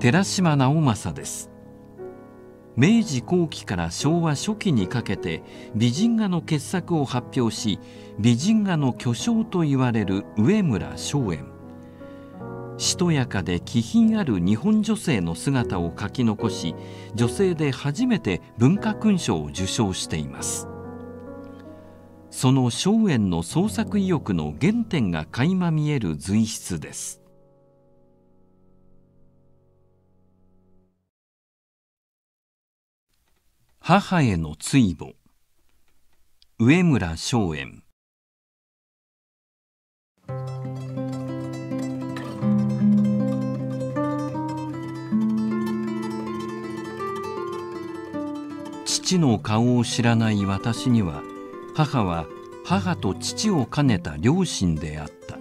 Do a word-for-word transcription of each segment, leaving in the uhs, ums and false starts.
寺島直政です。明治後期から昭和初期にかけて美人画の傑作を発表し、美人画の巨匠といわれる上村松園。しとやかで気品ある日本女性の姿を描き残し、女性で初めて文化勲章を受章しています。その松園の創作意欲の原点が垣間見える随筆です。母への追慕。上村松園。父の顔を知らない私には、母は母と父を兼ねた両親であった。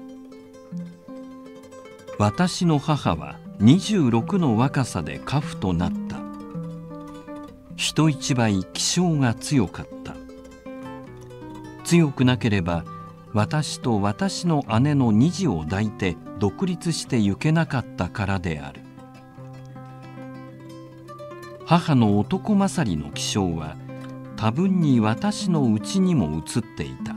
私の母はにじゅうろくの若さで寡婦となった。人一倍気性が強かった。強くなければ私と私の姉の二児を抱いて独立してゆけなかったからである。母の男勝りの気性は多分に私のうちにも移っていた。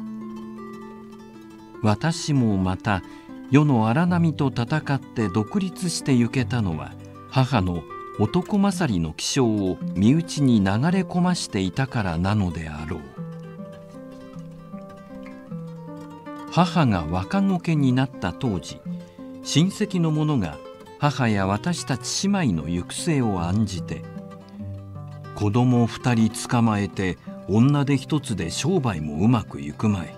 私もまた世の荒波と戦って独立してゆけたのは母の男勝りの気性を身内に流れ込ましていたからなのであろう。母が若後家になった当時、親戚の者が母や私たち姉妹の行く末を案じて、子供二人捕まえて女手一つで商売もうまくいくまい。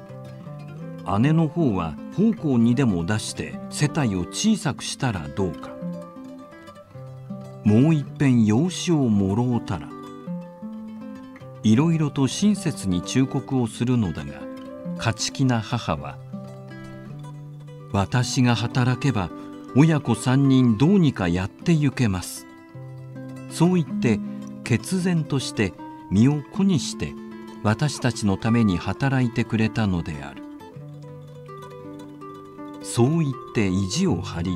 姉の方は奉公にでも出して世帯を小さくしたらどうか。もういっぺん養子をもろうたら。いろいろと親切に忠告をするのだが、勝ち気な母は「私が働けば親子三人どうにかやってゆけます」そう言って決然として身を粉にして私たちのために働いてくれたのである。そう言って意地を張り、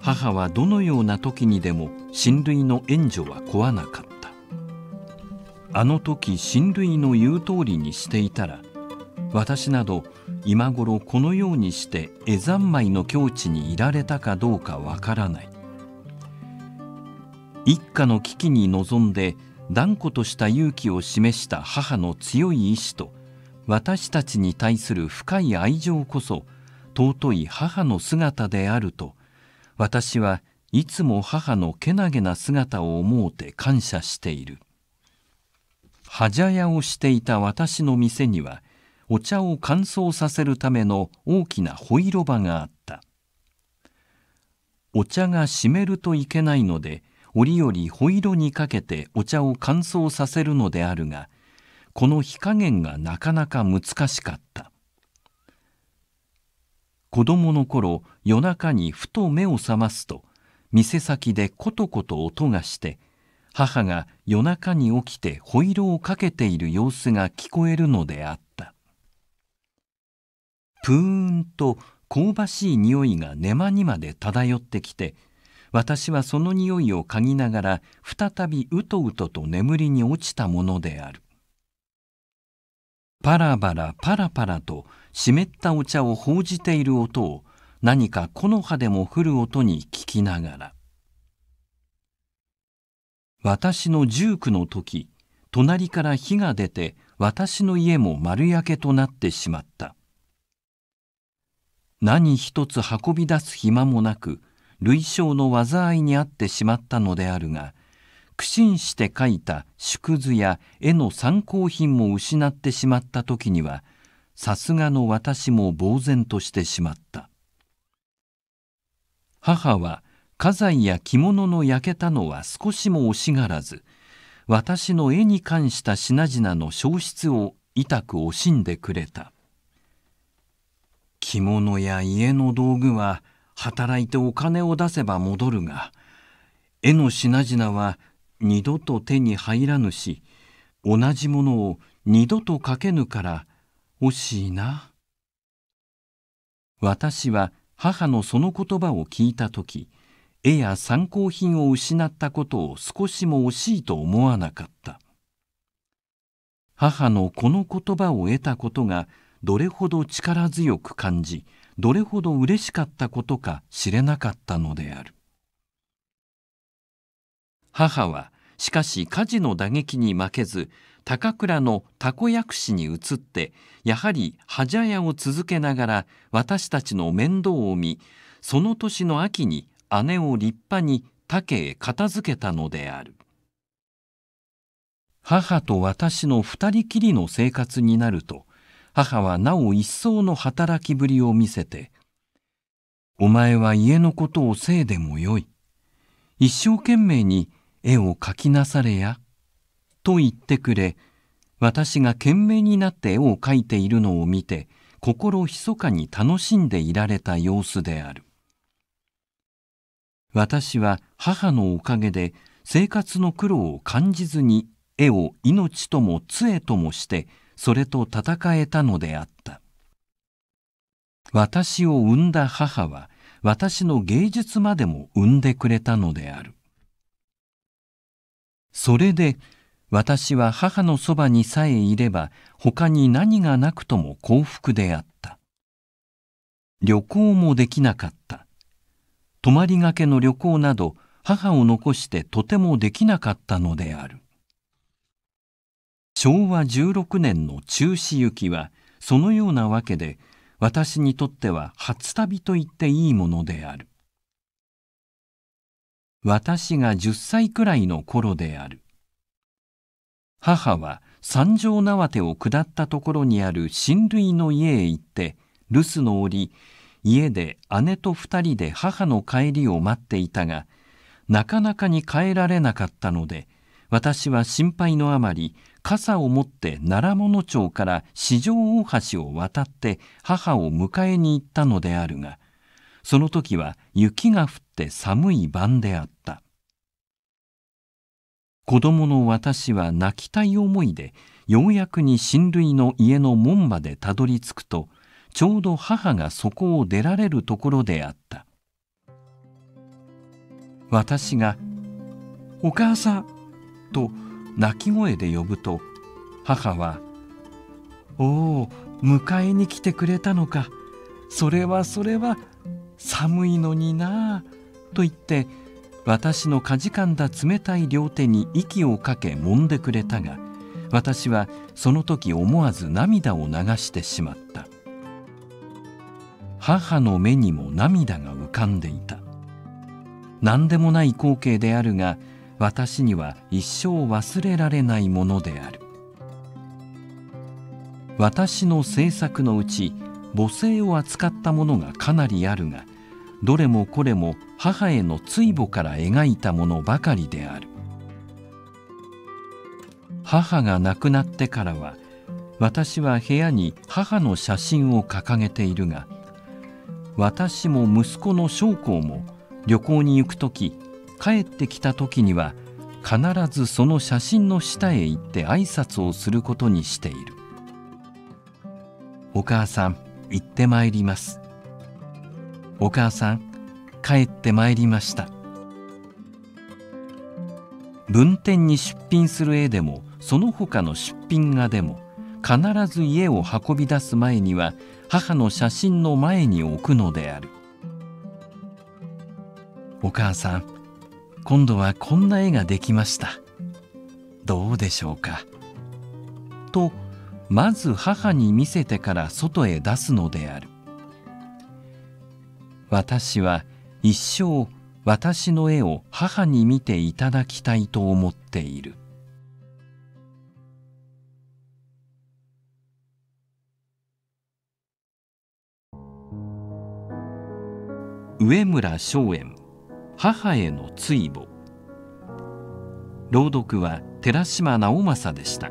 母はどのような時にでも親類の援助は請わなかった。あの時親類の言う通りにしていたら、私など今頃このようにして絵三昧の境地にいられたかどうかわからない。一家の危機に臨んで断固とした勇気を示した母の強い意志と、私たちに対する深い愛情こそ尊い母の姿であると、私はいつも母のけなげな姿を思うて感謝している。端茶屋をしていた私の店には、お茶を乾燥させるための大きなホイロ場があった。お茶が湿るといけないので、折々ホイロにかけてお茶を乾燥させるのであるが、この火加減がなかなか難しかった。子供の頃、夜中にふと目を覚ますと、店先でコトコト音がして、母が夜中に起きてホイロをかけている様子が聞こえるのであった。ぷーんと香ばしい匂いが寝間にまで漂ってきて、私はその匂いを嗅ぎながら、再びうとうとと眠りに落ちたものである。パラパラパラパラと湿ったお茶を報じている音を、何か木の葉でも降る音に聞きながら。私のじゅうきゅうの時、隣から火が出て私の家も丸焼けとなってしまった。何一つ運び出す暇もなく、類生の災いにあってしまったのであるが、苦心して書いた縮図や絵の参考品も失ってしまった時には、さすがの私も呆然としてしまった。母は家財や着物の焼けたのは少しも惜しがらず、私の絵に関した品々の消失を痛く惜しんでくれた。着物や家の道具は働いてお金を出せば戻るが、絵の品々は二度と手に入らぬし、同じものを二度と描けぬから惜しいな。私は母のその言葉を聞いた時、絵や参考品を失ったことを少しも惜しいと思わなかった。母のこの言葉を得たことがどれほど力強く感じ、どれほど嬉しかったことか知れなかったのである。母はしかし火事の打撃に負けず、高倉のたこ薬師に移って、やはりはじゃ屋を続けながら私たちの面倒を見、その年の秋に姉を立派に竹へ片付けたのである。母と私の二人きりの生活になると、母はなお一層の働きぶりを見せて、お前は家のことをせいでもよい。一生懸命に絵を描きなされや、と言ってくれ、私が懸命になって絵を描いているのを見て、心密かに楽しんでいられた様子である。私は母のおかげで生活の苦労を感じずに絵を命とも杖ともしてそれと戦えたのであった。私を産んだ母は私の芸術までも産んでくれたのである。それで私は母のそばにさえいれば他に何がなくとも幸福であった。旅行もできなかった。泊まりがけの旅行など母を残してとてもできなかったのである。しょうわじゅうろくねんの中止雪はそのようなわけで私にとっては初旅と言っていいものである。私がじゅっさいくらいの頃である。母は三条縄手を下ったところにある親類の家へ行って留守の折、家で姉と二人で母の帰りを待っていたが、なかなかに帰られなかったので、私は心配のあまり、傘を持って奈良物町から四条大橋を渡って母を迎えに行ったのであるが、その時は雪が降って寒い晩であった。子供の私は泣きたい思いで、ようやくに親類の家の門までたどり着くと、ちょうど母がそこを出られるところであった。私が「お母さん」と泣き声で呼ぶと、母は「おお、迎えに来てくれたのか。それはそれは寒いのになあ」と言って私のかじかんだ冷たい両手に息をかけ揉んでくれたが、私はその時思わず涙を流してしまった。母の目にも涙が浮かんでいた。何でもない光景であるが、私には一生忘れられないものである。私の制作のうち母性を扱ったものがかなりあるが、どれもこれも母への追慕から描いたものばかりである。母が亡くなってからは、私は部屋に母の写真を掲げているが、私も息子の将校も旅行に行くとき、帰ってきたときには必ずその写真の下へ行って挨拶をすることにしている。お母さん、行ってまいります。お母さん、帰ってまいりました。文典に出品する絵でも、その他の出品画でも、必ず家を運び出す前には、母の写真の前に置くのである。お母さん、今度はこんな絵ができました。どうでしょうか。と、まず母に見せてから外へ出すのである。私は一生私の絵を母に見ていただきたいと思っている。上村松園、母への追慕。朗読は寺島直正でした。